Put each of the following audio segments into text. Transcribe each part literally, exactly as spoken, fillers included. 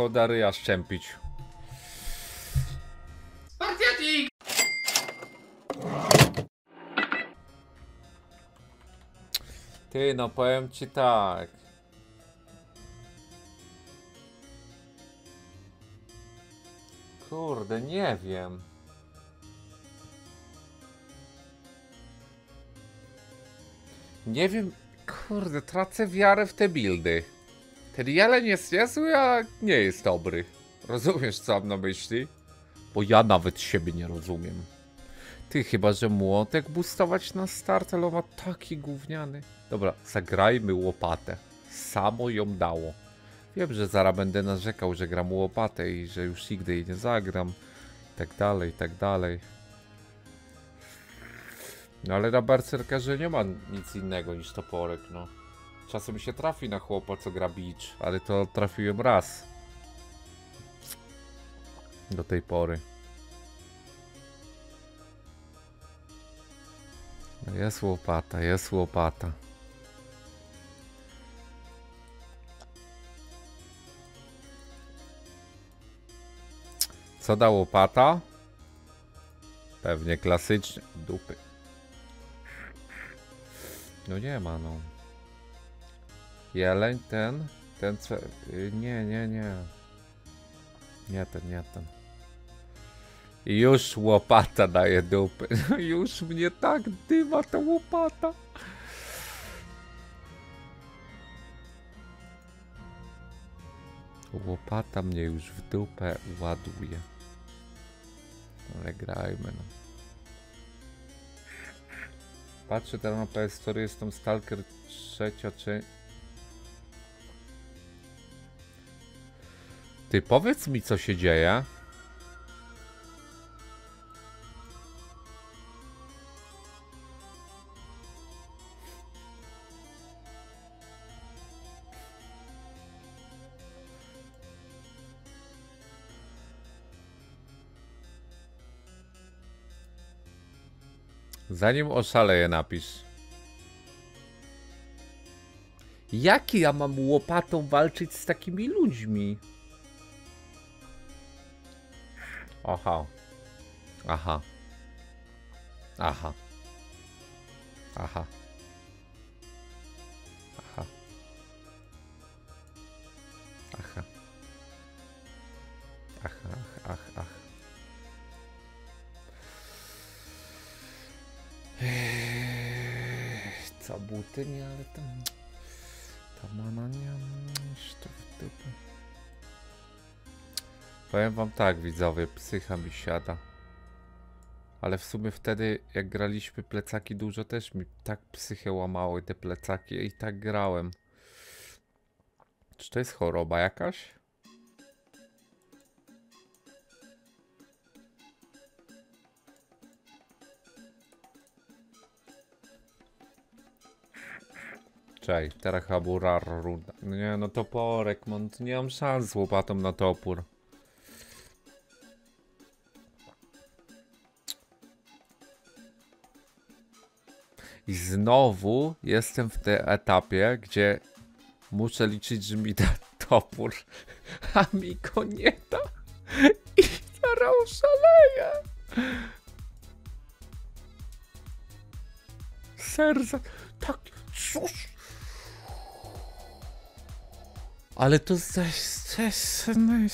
Koda ryja szczępić. Spartiatik! Ty, no powiem ci tak. Kurde, nie wiem. Nie wiem, kurde, tracę wiarę w te buildy. Ten jeleń jest niezły, a nie jest dobry. Rozumiesz, co mam na myśli? Bo ja nawet siebie nie rozumiem. Ty, chyba że młotek boostować na start, ale on ma taki gówniany. Dobra, zagrajmy łopatę. Samo ją dało. Wiem, że zaraz będę narzekał, że gram łopatę i że już nigdy jej nie zagram. I tak dalej, i tak dalej. No ale na berserkerze nie ma nic innego niż toporek, no. Czasem się trafi na chłopa, co gra bicz, ale to trafiłem raz. Do tej pory. No jest łopata, jest łopata. Co da łopata? Pewnie klasycznie dupy. No nie ma, no. Jeleń ten, ten co... Nie, nie, nie. Nie ten, nie ten. Już łopata daje dupy. No już mnie tak dyma ta łopata. Łopata mnie już w dupę ładuje. Ale grajmy, no. Patrzę teraz na P S cztery, jest tam Stalker trzecia czy... Ty, powiedz mi, co się dzieje. Zanim oszaleję, napisz. Jak ja mam łopatą walczyć z takimi ludźmi? Aha. Aha. Aha. Aha. Aha. Aha. Aha, ach, ach, ach. Co buty, nie, ale tam... Ta mana nie... to w dupę. Powiem wam tak, widzowie, psycha mi siada. Ale w sumie wtedy, jak graliśmy plecaki dużo, też mi tak psychę łamały te plecaki i tak grałem. Czy to jest choroba jakaś? Czekaj, teraz haburar ruda. Nie, no toporek, man, nie mam szans z łopatą na topór. I znowu jestem w tym etapie, gdzie muszę liczyć, że mi da topór, a mi go nie da. I zaraz oszaleję. Serce. Tak, cóż. Ale to zaś jestem.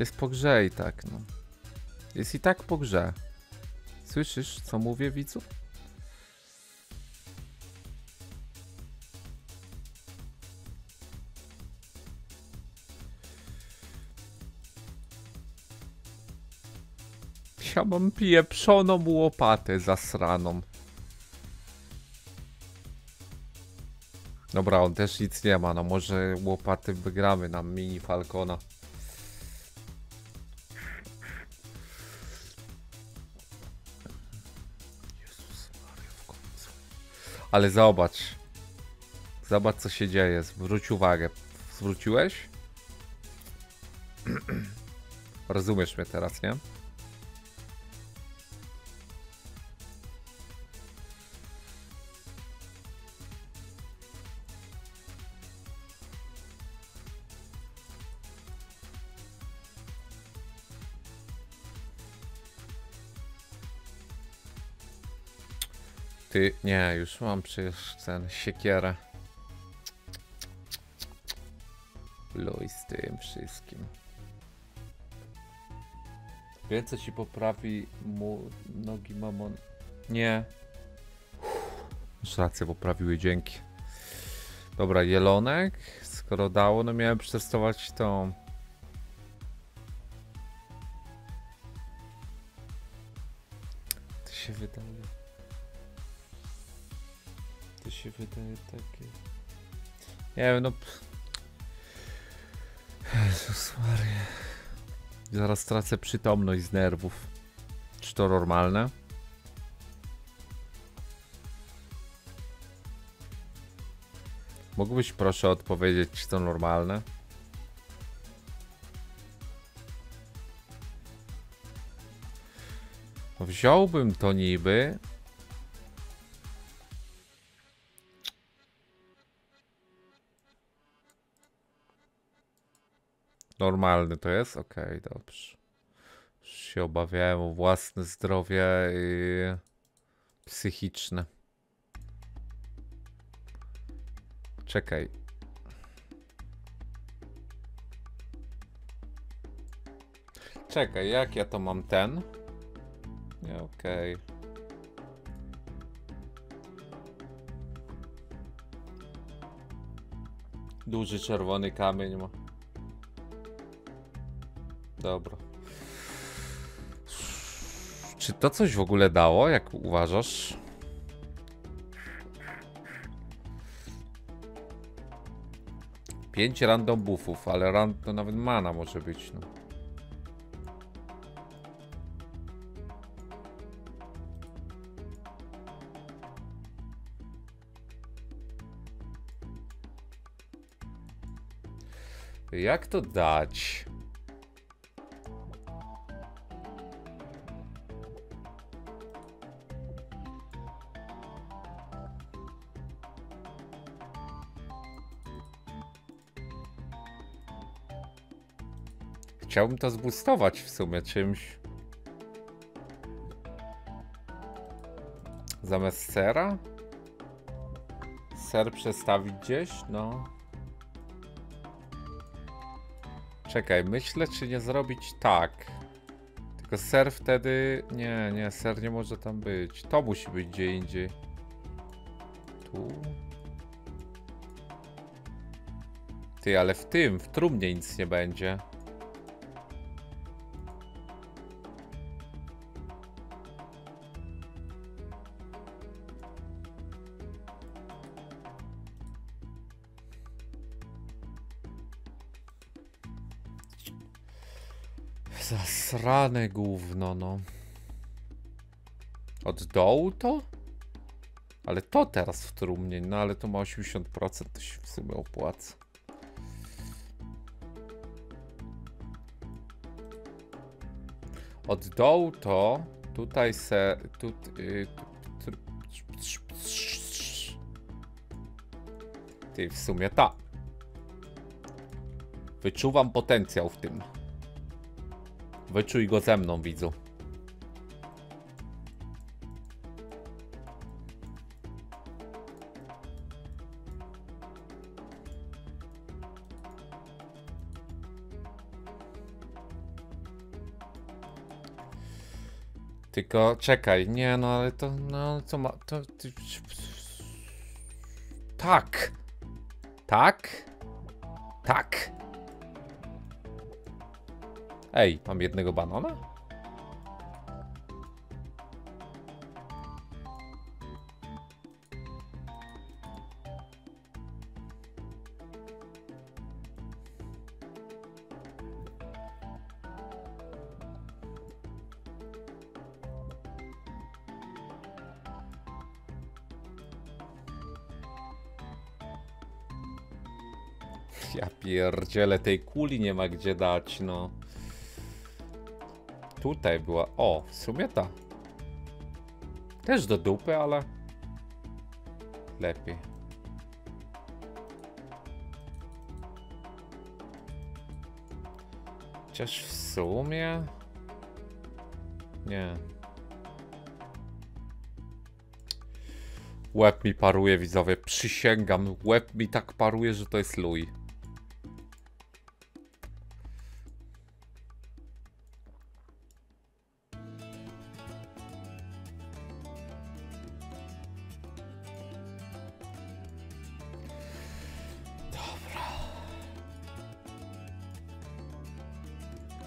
Jest po grze i tak, no. Jest i tak po grze. Słyszysz, co mówię, widzu? Ja mam pieprzoną łopatę zasraną. Dobra, on też nic nie ma, no może łopaty wygramy na mini Falcona. Ale zobacz. Zobacz, co się dzieje. Zwróć uwagę. Zwróciłeś? Rozumiesz mnie teraz, nie? Ty, nie, już mam przecież ten siekierę. Luj z tym wszystkim. Wie, co ci poprawi mu nogi mamon? Nie. Uff, rację, poprawiły, dzięki. Dobra, jelonek. Skoro dało, no miałem przetestować tą... To się wydaje... To się wydaje takie... Nie wiem, no... Jezus Maria. Zaraz tracę przytomność z nerwów. Czy to normalne? Mógłbyś proszę odpowiedzieć, czy to normalne? Wziąłbym to niby. Normalny to jest? Okej, okay, dobrze. Już się obawiałem o własne zdrowie psychiczne. Czekaj. Czekaj, jak ja to mam ten? Nie, okej. Okay. Duży czerwony kamień ma. Dobra. Czy to coś w ogóle dało, jak uważasz? pięć random buffów, ale random to nawet mana może być, no. Jak to dać? Chciałbym to zboostować w sumie czymś. Zamiast sera? Ser przestawić gdzieś? No. Czekaj, myślę, czy nie zrobić tak. Tylko ser wtedy... Nie, nie, ser nie może tam być. To musi być gdzie indziej. Tu. Ty, ale w tym, w trumnie nic nie będzie. Zasrane gówno, no. Od dołu to? Ale to teraz w trumnie, no ale to ma osiemdziesiąt procent, to się w sumie opłaca. Od dołu to, tutaj se... Tu, y, tu, ty, w sumie ta. Wyczuwam potencjał w tym. Wyczuj go ze mną, widzu. Tylko czekaj, nie no, ale to, no co ma, to... Ty, tak! Tak! Tak! Ej, mam jednego banana? Ja pierdzielę, tej kuli nie ma gdzie dać, no. Tutaj była, o, w sumie ta. Też do dupy, ale lepiej. Chociaż w sumie nie. Łeb mi paruje, widzowie, przysięgam, łeb mi tak paruje, że to jest luj.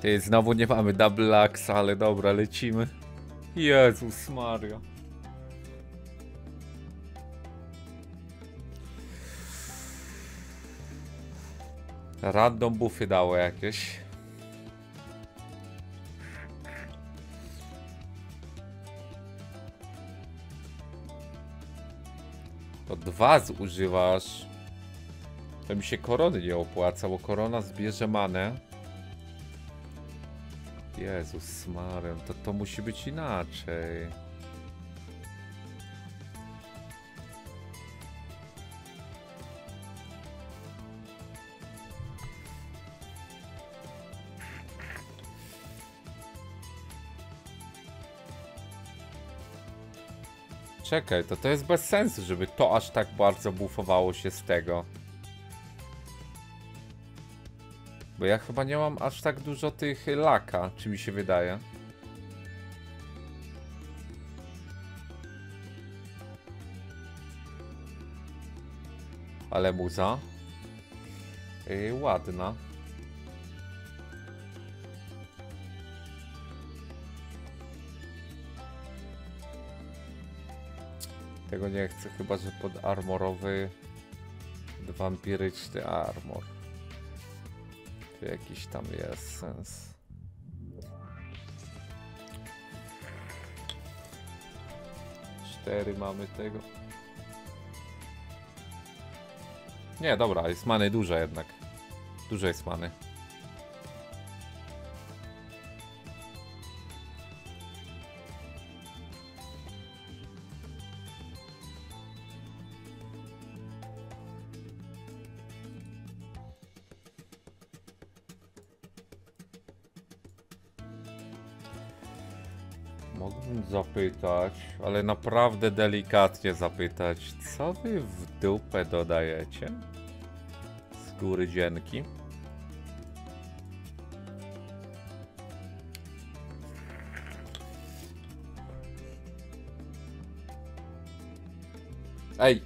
Ty, znowu nie mamy double axe, ale dobra, lecimy. Jezus Maria. Random buffy dało jakieś. To dwa zużywasz. To mi się korony nie opłaca, bo korona zbierze manę. Jezus Maria, to to musi być inaczej. Czekaj, to to jest bez sensu, żeby to aż tak bardzo bufowało się z tego. Bo ja chyba nie mam aż tak dużo tych laka, czy mi się wydaje. Ale muza. Yy, ładna. Tego nie chcę, chyba że pod armorowy wampiryczny armor. Jakiś tam jest sens. Cztery mamy tego. Nie, dobra, jest many duża jednak. Dużo jest many. Mógłbym zapytać, ale naprawdę delikatnie zapytać, co wy w dupę dodajecie? Z góry dzięki. Ej!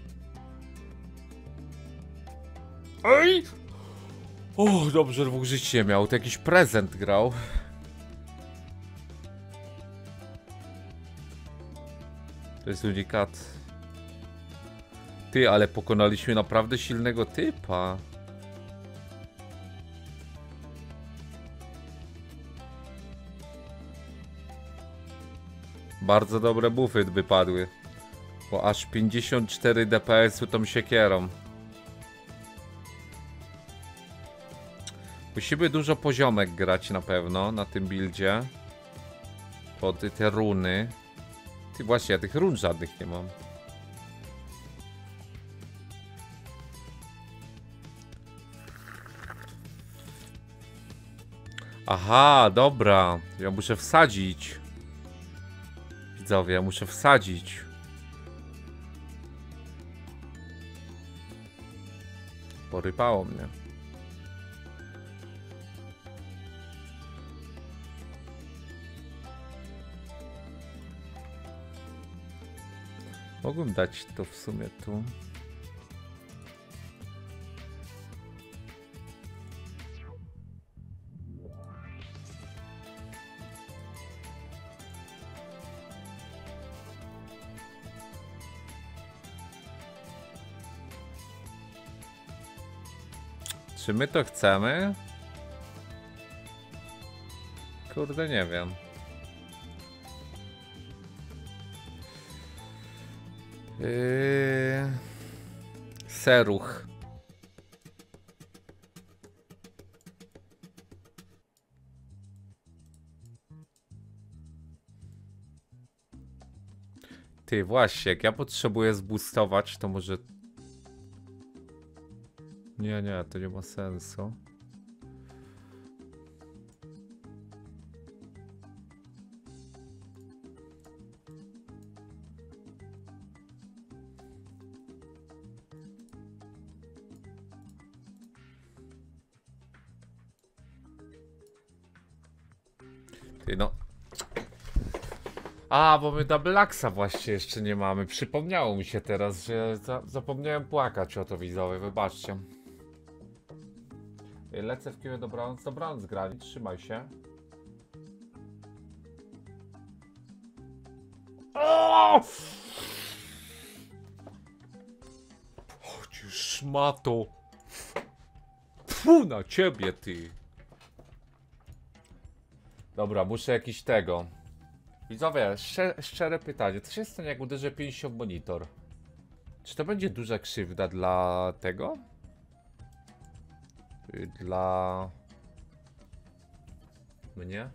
Ej! O, dobrze, dwóch życie miał, to jakiś prezent grał. To jest unikat. Ty, ale pokonaliśmy naprawdę silnego typa. Bardzo dobre buffy wypadły. Bo aż pięćdziesiąt cztery D P S-u tą siekierą. Musimy dużo poziomek grać na pewno na tym buildzie. Pod te runy. Ty, właśnie, ja tych run żadnych nie mam. Aha, dobra. Ja muszę wsadzić. Widzowie, ja muszę wsadzić. Porypało mnie. Mogłem dać to w sumie tu. Czy my to chcemy? Kurde, nie wiem. Yy... Seruch. Ty, właśnie, jak ja potrzebuję zboostować, to może... Nie, nie, to nie ma sensu. Ty no. A, bo my double axa właśnie jeszcze nie mamy. Przypomniało mi się teraz, że za zapomniałem płakać o to, widzowie, wybaczcie. Lecę w kiwie, dobranoc, dobranoc grani, trzymaj się. O! Chodź już, szmato. Tfu na ciebie, ty. Dobra, muszę jakiś tego. Widzowie, szczere, szczere pytanie. Co się stanie, jak uderzę pięścią w monitor? Czy to będzie duża krzywda dla tego? Dla... mnie?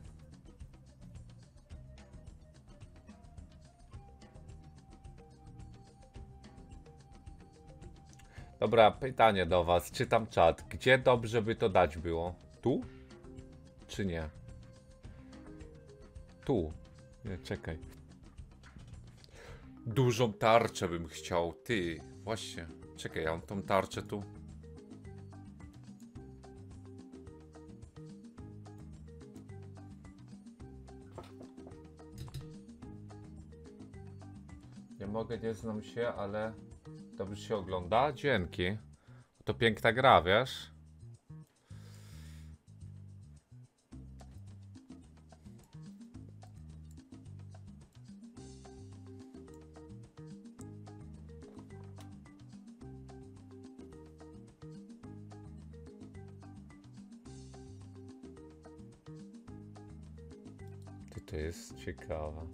Dobra, pytanie do was. Czytam czat. Gdzie dobrze by to dać było? Tu? Czy nie? Tu. Nie, czekaj. Dużą tarczę bym chciał. Ty, właśnie. Czekaj, ja mam tą tarczę tu. Nie mogę, nie znam się, ale dobrze się ogląda. Dzięki. To piękna gra, wiesz? To jest ciekawe.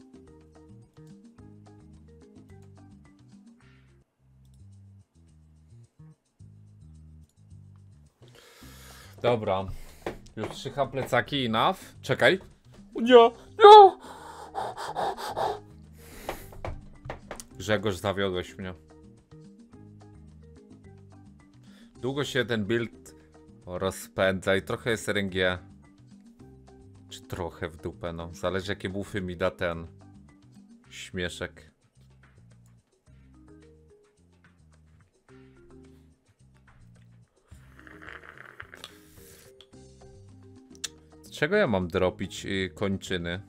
Dobra. Już trzycha plecaki i naw. Czekaj. Nie, nie. Grzegorz, zawiodłeś mnie. Długo się ten build rozpędza i trochę jest R N G. Czy trochę w dupę, no. Zależy, jakie bufy mi da ten śmieszek. Z czego ja mam dropić yy, kończyny?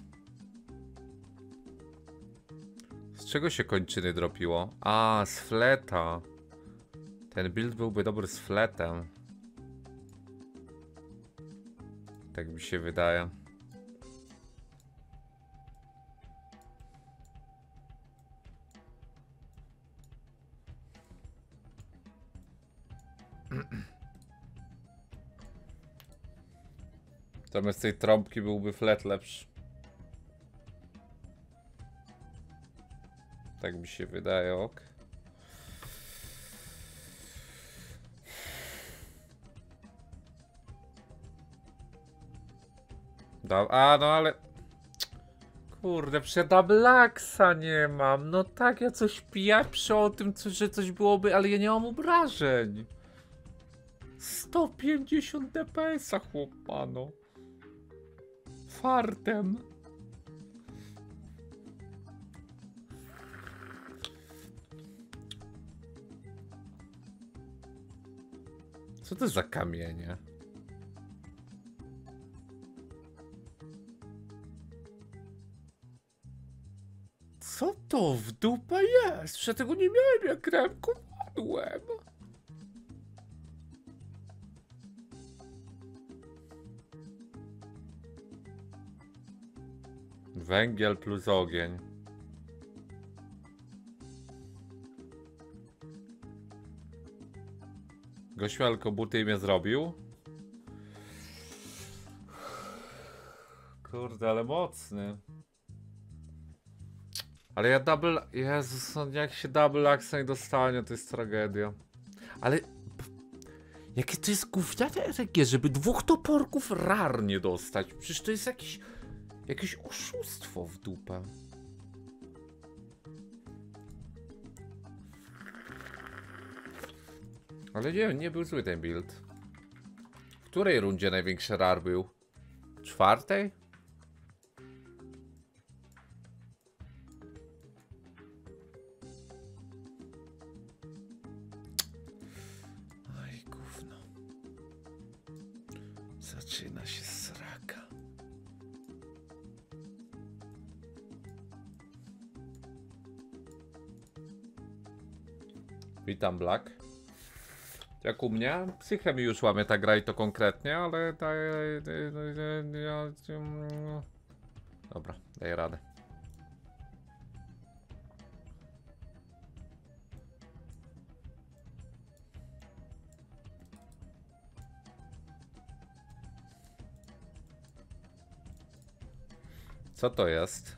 Z czego się kończyny dropiło? A, z fleta. Ten build byłby dobry z fletem. Tak mi się wydaje. Zamiast tej trąbki byłby flet lepszy. Tak mi się wydaje, ok. Da A, no ale... Kurde, przecież double axa nie mam. No tak, ja coś pieprzę o tym, co, że coś byłoby, ale ja nie mam obrażeń. sto pięćdziesiąt D P S-a, chłopano. Fartem. Co to za kamienie? Co to w dupę jest? Przecież tego nie miałem, jak grałem, komadłem. Węgiel plus ogień. Gościu alkobuty mnie zrobił. Kurde, ale mocny. Ale ja double... Jezus, no jak się double axa nie dostanie, to jest tragedia. Ale... Jakie to jest gówniane R G, żeby dwóch toporków rar nie dostać. Przecież to jest jakiś... Jakieś oszustwo w dupę. Ale nie, nie był zły ten build. W której rundzie największy rar był? Czwartej? Aj, gówno. Zaczyna się sraka. Witam, Black. Jak u mnie? Psychę mi już łamie ta gra i to konkretnie, ale... Dobra, daję radę. Co to jest?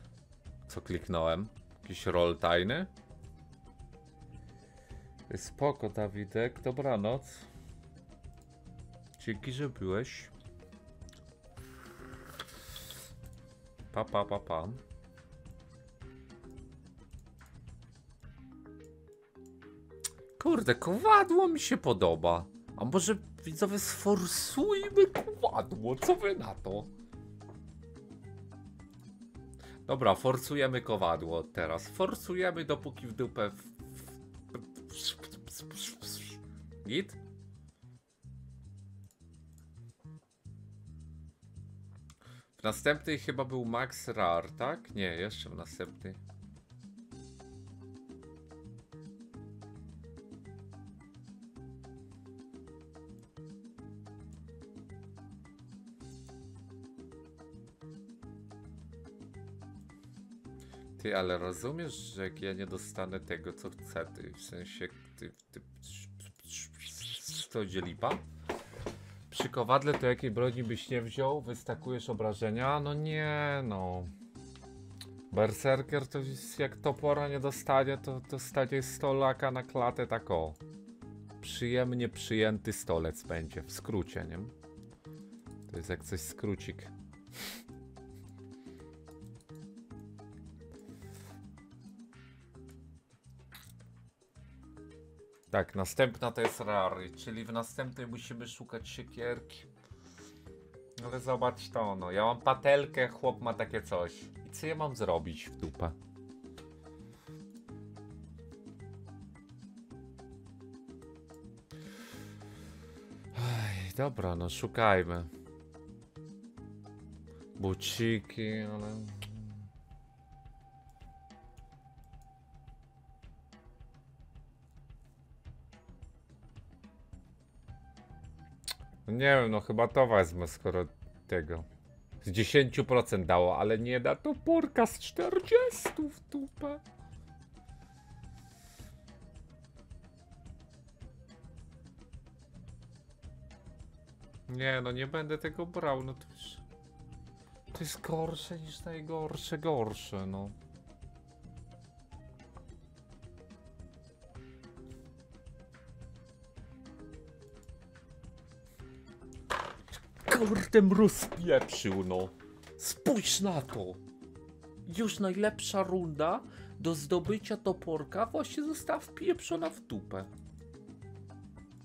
Co kliknąłem? Jakiś roll tajny? Spoko, Dawidek, dobranoc. Dzięki, że byłeś. Pa, pa, pa, pa. Kurde, kowadło mi się podoba. A może widzowie sforsujmy kowadło? Co wy na to? Dobra, forsujemy kowadło teraz. Forsujemy, dopóki w dupę... W... Git? W następnej chyba był Max Rar, tak? Nie, jeszcze w następnej. Ty, ale rozumiesz, że jak ja nie dostanę tego, co chcę, ty, w sensie ty, ty, to idzie lipa? Przy kowadle to jakiej broni byś nie wziął? Wystakujesz obrażenia? No nie, no. Berserker to jest, jak topora nie dostanie, to dostanie stolaka na klatę, tak o. Przyjemnie przyjęty stolec będzie, w skrócie, nie? To jest jak coś skrócik. Tak, następna to jest rary, czyli w następnej musimy szukać siekierki. Ale zobacz to, no, ja mam patelkę, chłop ma takie coś. I co ja mam zrobić w dupę? Ej, dobra, no szukajmy. Buciki, ale... Nie wiem, no chyba to wezmę, skoro tego z dziesięć procent dało, ale nie da to porka z czterdziestu w dupę. Nie, no nie będę tego brał, no to już... To jest gorsze niż najgorsze, gorsze, no. Kurde, mróz pieprzył, no. Spójrz na to. Już najlepsza runda do zdobycia toporka właśnie została wpieprzona w dupę.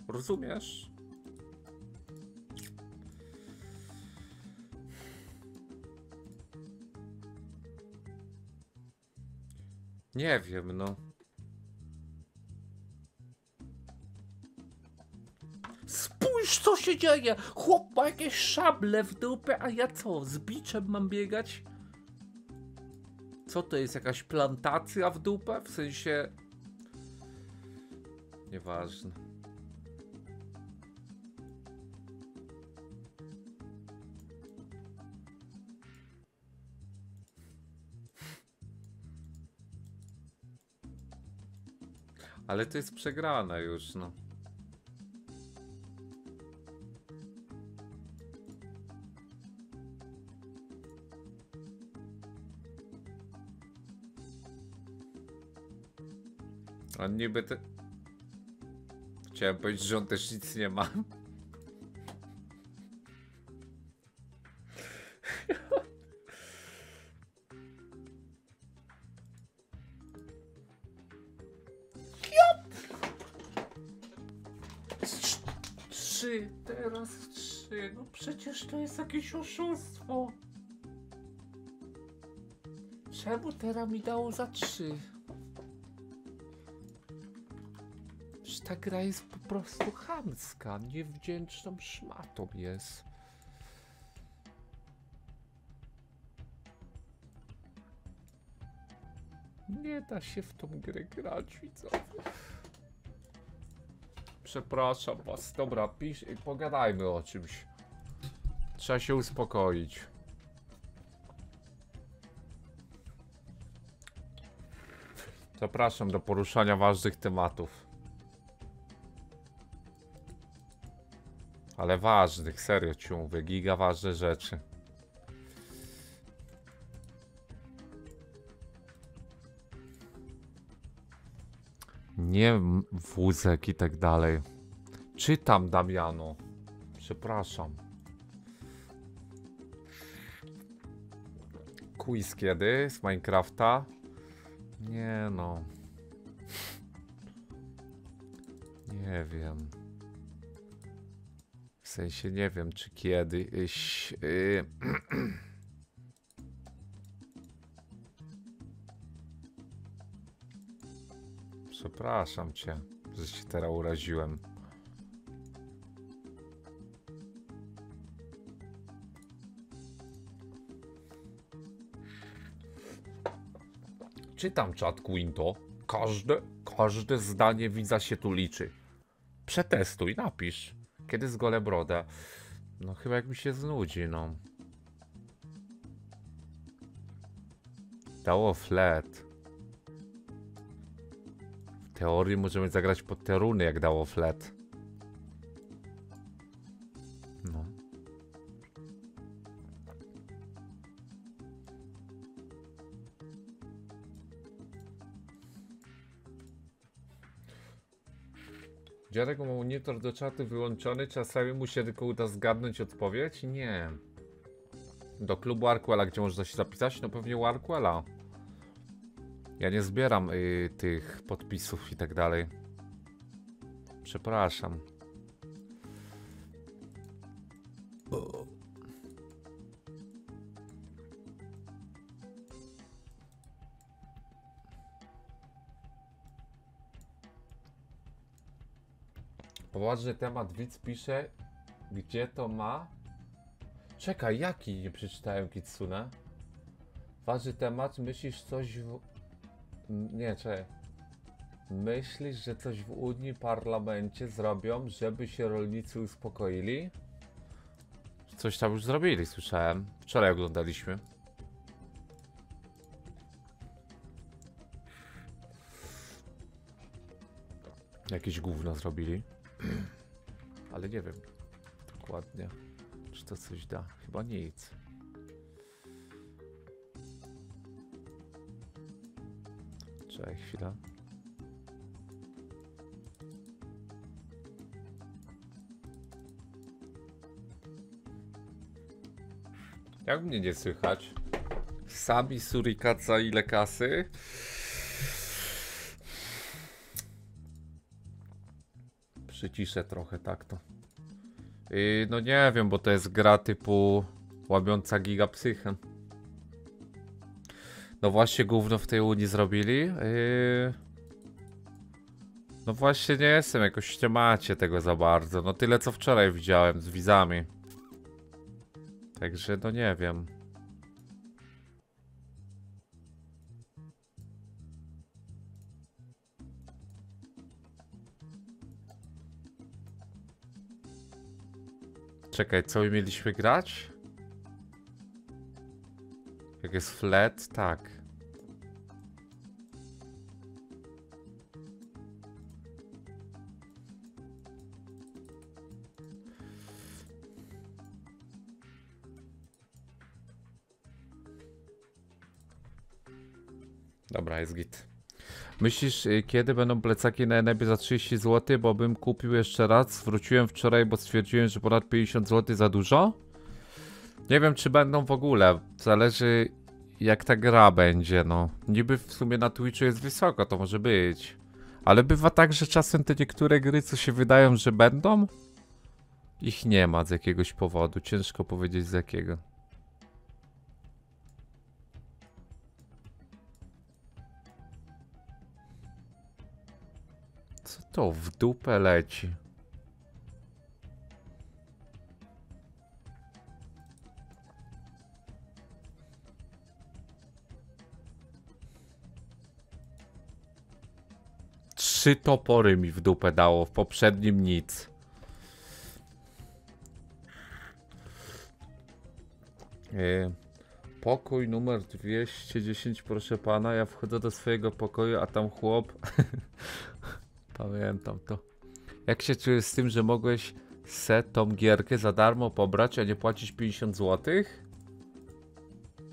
Rozumiesz? Nie wiem, no. Co się dzieje? Chłop ma jakieś szable w dupę, a ja co? Z biczem mam biegać? Co to jest? Jakaś plantacja w dupę? W sensie... Nieważne. Ale to jest przegrane już, no. On niby te... Chciałem powiedzieć, że on też nic nie ma. Trzy, teraz trzy. No przecież to jest jakieś oszustwo. Czemu teraz mi dało za trzy? Ta gra jest po prostu chamska, niewdzięczną szmatą jest. Nie da się w tą grę grać, widzowie. przepraszam was. Dobra, pisz i pogadajmy o czymś. Trzeba się uspokoić. Zapraszam do poruszania ważnych tematów. Ale ważnych, serio ci mówię, giga ważne rzeczy. Nie wózek i tak dalej. Czytam, Damiano. Przepraszam. Quiz kiedy z Minecrafta? Nie no. Nie wiem. W sensie nie wiem, czy kiedyś... Yy... Przepraszam cię, że się teraz uraziłem. Czytam czat Quinto. Każde, każde zdanie widza się tu liczy. Przetestuj, napisz. Kiedy zgolę brodę? No chyba jak mi się znudzi, no. Dało flet. W teorii możemy zagrać pod te runy, jak dało flet. No. Dziadek ma monitor do czatu wyłączony, czasami mu się tylko uda zgadnąć odpowiedź? Nie. Do klubu Arquela, gdzie można się zapisać? No pewnie u Arquela. Ja nie zbieram y, tych podpisów i tak dalej. Przepraszam. Poważny temat, widz pisze, gdzie to ma? Czekaj, jaki nie przeczytałem, Kitsune? Ważny temat, myślisz coś w... Nie, czekaj. Myślisz, że coś w Unii parlamencie zrobią, żeby się rolnicy uspokoili? Coś tam już zrobili, słyszałem. Wczoraj oglądaliśmy. Jakieś gówno zrobili. Ale nie wiem dokładnie, czy to coś da. Chyba nic. Czekaj chwilę. Jak mnie nie słychać? Sami Surikaca ile kasy? Przyciszę trochę tak to. Yy, no nie wiem, bo to jest gra typu łamiąca giga psychę. No właśnie gówno w tej Unii zrobili. Yy... No właśnie nie jestem jakoś w temacie tego za bardzo. No tyle co wczoraj widziałem z widzami. Także no nie wiem. Czekaj, co my mieliśmy grać? Jak jest flat? Tak. Dobra, jest git. Myślisz, kiedy będą plecaki na Enebie za trzydzieści złotych, bo bym kupił jeszcze raz. Zwróciłem wczoraj, bo stwierdziłem, że ponad pięćdziesiąt złotych za dużo. Nie wiem, czy będą w ogóle. Zależy, jak ta gra będzie, no. Niby w sumie na Twitchu jest wysoko, to może być. Ale bywa tak, że czasem te niektóre gry, co się wydają, że będą, ich nie ma z jakiegoś powodu. Ciężko powiedzieć z jakiego. Co to w dupę leci? Trzy topory mi w dupę dało, w poprzednim nic. Yy, pokój numer dwieście dziesięć, proszę pana. Ja wchodzę do swojego pokoju, a tam chłop. Pamiętam to. Jak się czujesz z tym, że mogłeś se tą gierkę za darmo pobrać, a nie płacić pięćdziesiąt złotych?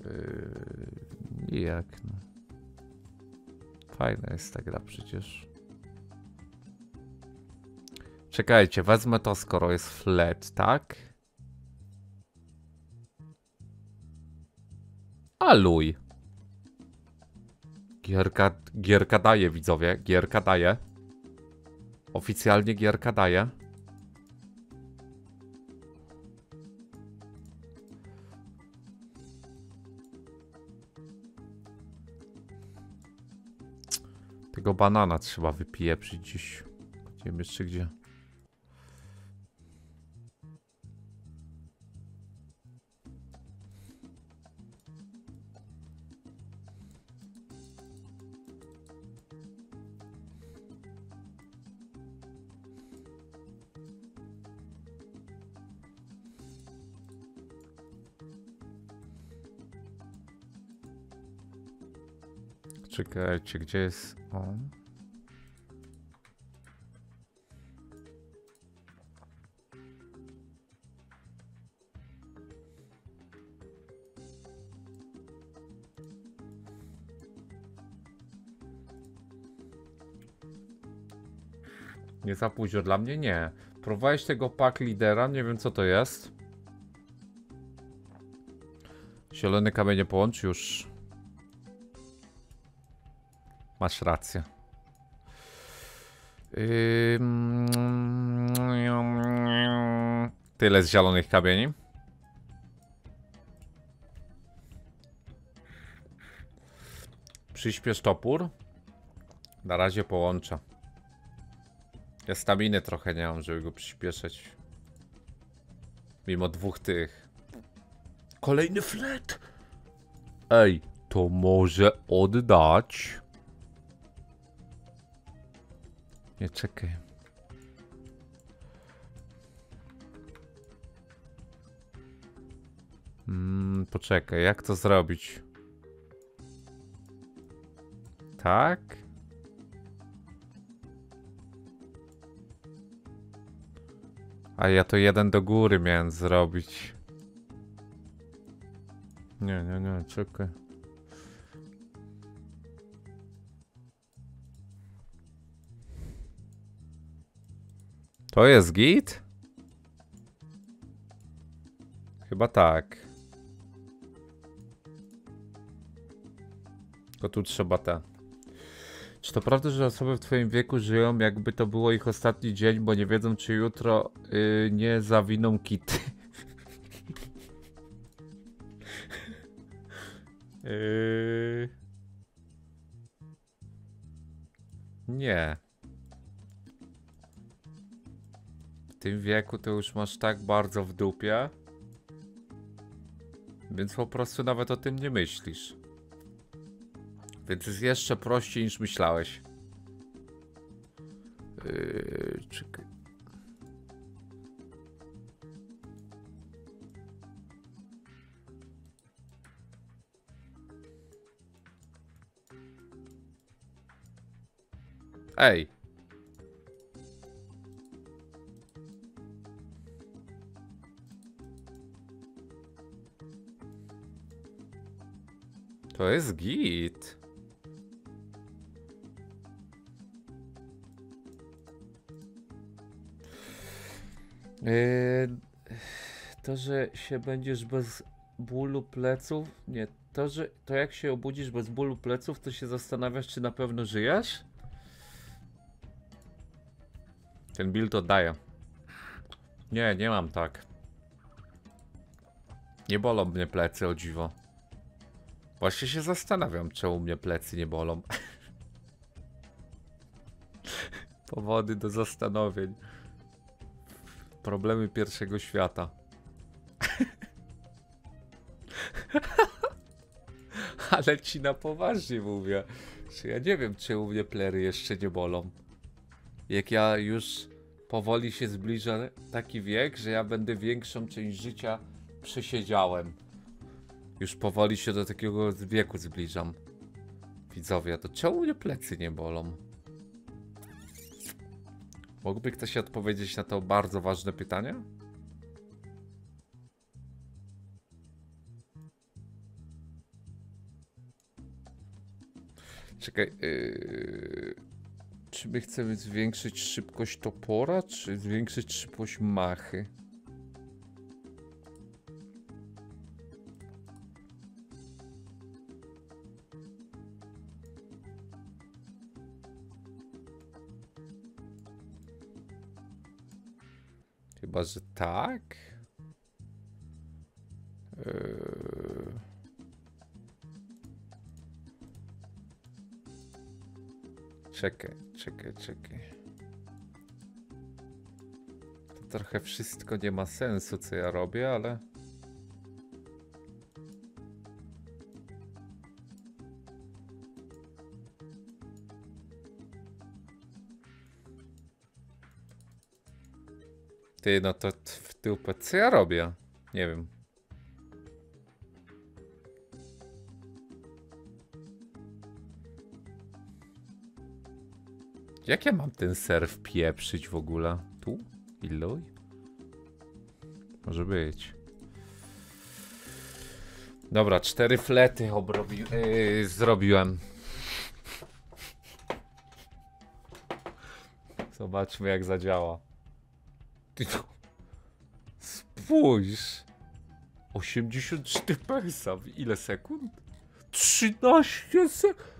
Yy, jak no. Fajna jest ta gra przecież. Czekajcie, wezmę to, skoro jest flat, tak? Aluj. Gierka, gierka daje, widzowie, gierka daje. Oficjalnie gierka daje. Tego banana trzeba wypieprzyć dziś. Nie wiem jeszcze gdzie. Czekajcie, gdzie jest on? Nie za późno dla mnie? Nie. Próbowałeś tego pack lidera? Nie wiem co to jest. Zielone kamienie połącz już. Masz rację. Yy... Tyle z zielonych kamieni. Przyśpiesz topór. Na razie połączę. Ja staminy trochę nie mam, żeby go przyspieszyć. Mimo dwóch tych. Kolejny flet. Ej, to może oddać. Nie, czekaj. Mm, poczekaj, jak to zrobić? Tak? A ja to jeden do góry miałem zrobić. Nie, nie, nie, czekaj. To jest git? Chyba tak. Tylko tu trzeba te. Czy to prawda, że osoby w twoim wieku żyją, jakby to było ich ostatni dzień, bo nie wiedzą, czy jutro yy, nie zawiną kity? yy... Nie. W tym wieku to już masz tak bardzo w dupie, więc po prostu nawet o tym nie myślisz. Więc jest jeszcze prościej niż myślałeś. Yy, czekaj. Ej. To jest git. Yy, to, że się będziesz bez bólu pleców. Nie, to, że to jak się obudzisz bez bólu pleców, to się zastanawiasz, czy na pewno żyjesz? Ten build to daje. Nie, nie mam tak. Nie bolą mnie plecy, o dziwo. Właśnie się zastanawiam, czemu mnie plecy nie bolą. Powody do zastanowień. Problemy pierwszego świata. Ale ci na poważnie mówię, że ja nie wiem, czemu mnie plery jeszcze nie bolą. jak ja już powoli się zbliżę taki wiek, że ja będę większą część życia przesiedziałem. Już powoli się do takiego wieku zbliżam. Widzowie, to czemu mnie plecy nie bolą? Mógłby ktoś odpowiedzieć na to bardzo ważne pytanie? Czekaj, yy... czy my chcemy zwiększyć szybkość topora, czy zwiększyć szybkość machy? Chyba, że tak. Yy... Czekaj, czekaj, czekaj. To trochę wszystko nie ma sensu, co ja robię, ale... Ty, no to w dupę, co ja robię? Nie wiem. Jak ja mam ten serw pieprzyć w ogóle? Tu? Iluj? Może być. Dobra, cztery flety obrobi yy, zrobiłem. Zobaczmy, jak zadziała. Ty to... Spójrz! osiemdziesiąt cztery pensa. W ile sekund? trzynaście sekund!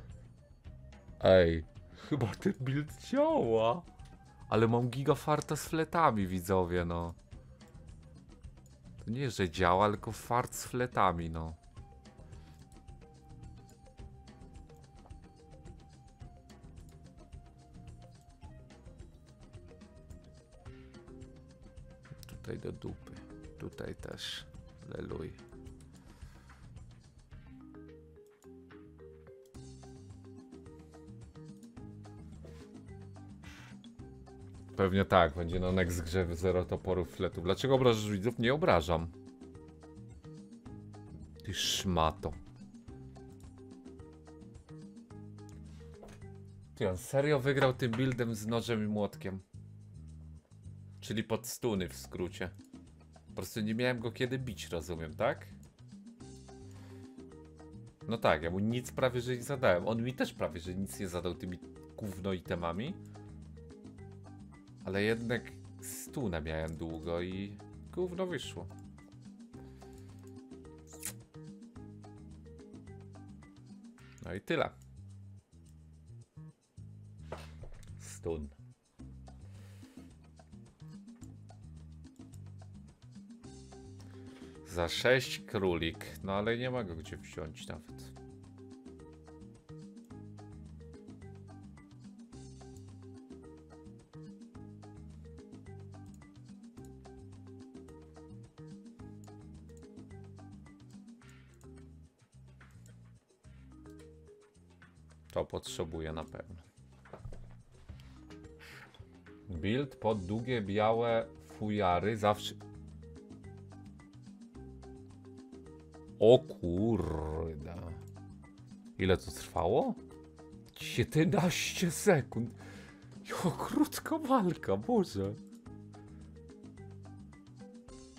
Ej, chyba ten build działa! Ale mam gigafarta z fletami, widzowie, no. To nie, że działa, tylko fart z fletami, no. Tutaj do dupy. Tutaj też. Leluj. Pewnie tak. Będzie na next grze w zero toporów fletów. Dlaczego obrażasz widzów? Nie obrażam. Ty szmato. Ty, on serio wygrał tym buildem z nożem i młotkiem. Czyli pod stuny w skrócie. Po prostu nie miałem go kiedy bić, rozumiem, tak? No tak, ja mu nic prawie że nie zadałem. On mi też prawie że nic nie zadał tymi gówno itemami. Ale jednak stuna miałem długo i gówno wyszło. No i tyle. Stun. Za sześć królik, no ale nie ma go gdzie wziąć nawet. To potrzebuję na pewno. Build pod długie białe fujary zawsze... O kurde. Ile to trwało? siedemnaście sekund. Jo, krótka walka, Boże.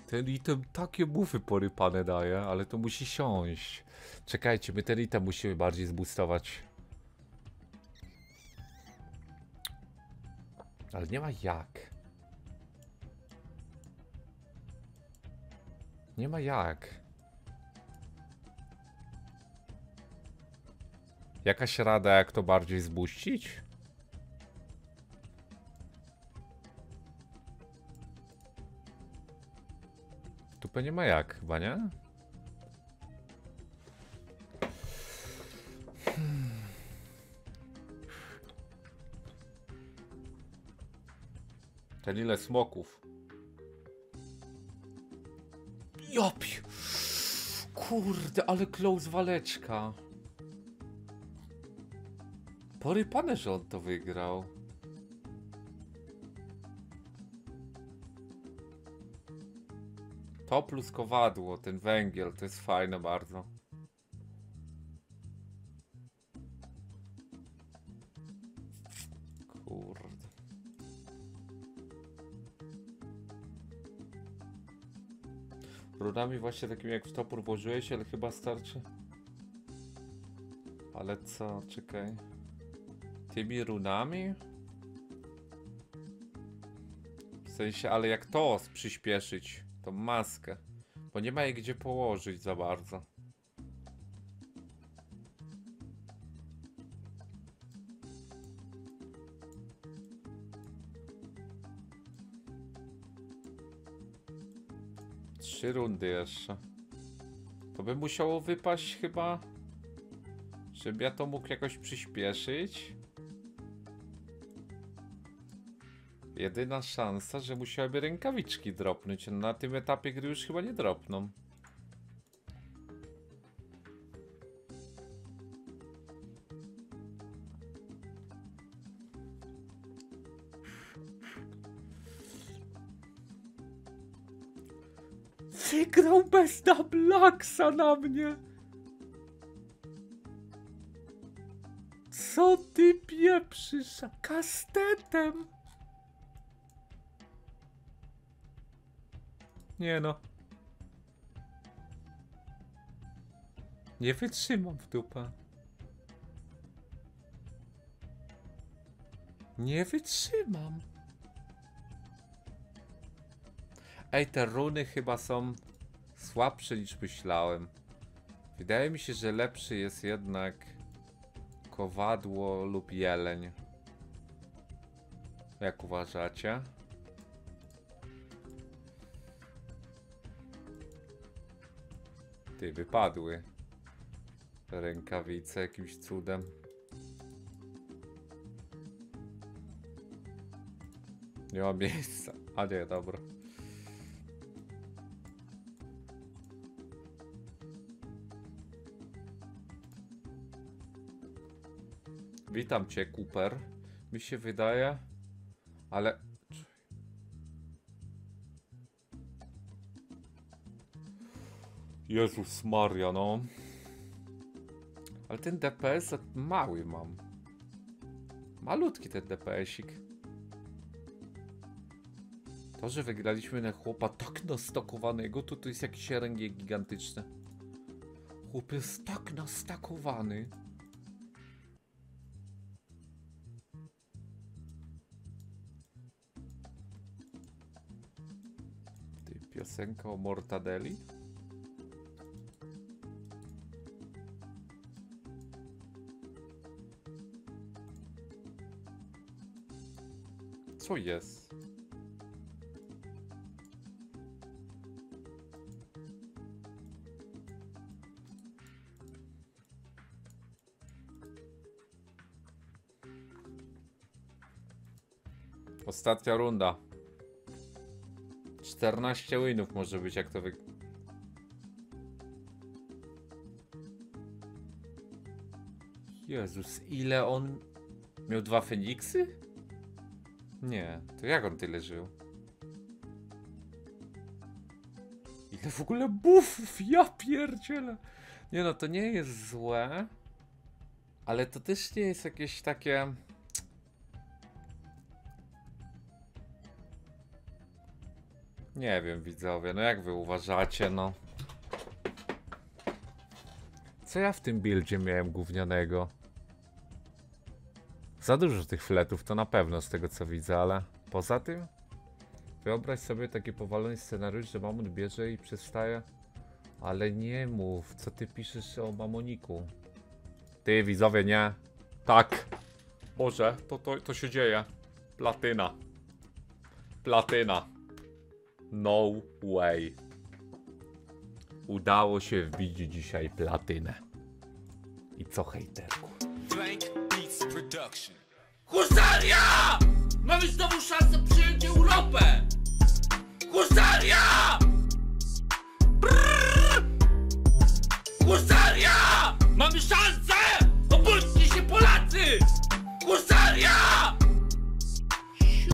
Ten item takie bufy porypane daje, ale to musi siąść. Czekajcie, my ten item musimy bardziej zboostować. Ale nie ma jak. Nie ma jak. Jakaś rada, jak to bardziej zbuścić? Tu nie ma jak, chyba, nie? Hmm. Ten ile smoków? Jopi! Kurde, ale close waleczka. Porypane, że on to wygrał. To plus kowadło, ten węgiel, to jest fajne bardzo. Kurde. Rudami właśnie takim jak w topór włożyłeś, ale chyba starczy. Ale co, czekaj. Tymi runami? W sensie, ale jak to przyspieszyć? Tą maskę. Bo nie ma jej gdzie położyć za bardzo. Trzy rundy jeszcze. To by musiało wypaść chyba... Żeby ja to mógł jakoś przyspieszyć. Jedyna szansa, że musiałaby rękawiczki dropnąć. Na tym etapie gry już chyba nie dropną. Wygrał bez tablaksa na mnie! Co ty pieprzysz? Kastetem! Nie no. Nie wytrzymam w dupę. Nie wytrzymam. Ej, te runy chyba są słabsze niż myślałem. Wydaje mi się, że lepszy jest jednak kowadło lub jeleń. Jak uważacie? Ty, wypadły rękawice jakimś cudem. Nie ma miejsca. A nie, dobra. Witam cię, Cooper. Mi się wydaje, ale... Jezus Maria, no. Ale ten D P S mały mam. Malutki ten D P S-ik. To, że wygraliśmy na chłopa tak nastakowanego, to to jest jakiś R N G gigantyczny. Chłop jest tak nastakowany. Ty, piosenka o mortadeli? Co jest? Ostatnia runda. czternaście winów może być, jak to wy... Jezus, ile on... Miał dwa Feniksy? Nie, to jak on tyle żył? Ile w ogóle buffów, ja pierdzielę! Nie no, to nie jest złe, ale to też nie jest jakieś takie... Nie wiem, widzowie, no jak wy uważacie, no? Co ja w tym buildzie miałem gównianego? Za dużo tych fletów, to na pewno, z tego co widzę, ale poza tym wyobraź sobie taki powalony scenariusz, że mamon bierze i przestaje. Ale nie mów, co ty piszesz o mamoniku? Ty, widzowie, nie. Tak. Boże, to, to, to się dzieje. Platyna. Platyna. No way. Udało się wbić dzisiaj platynę. I co, hejterku? Husaria! Mamy znowu szansę przyjąć Europę! Husaria! Brrr! Husaria! Mamy szansę!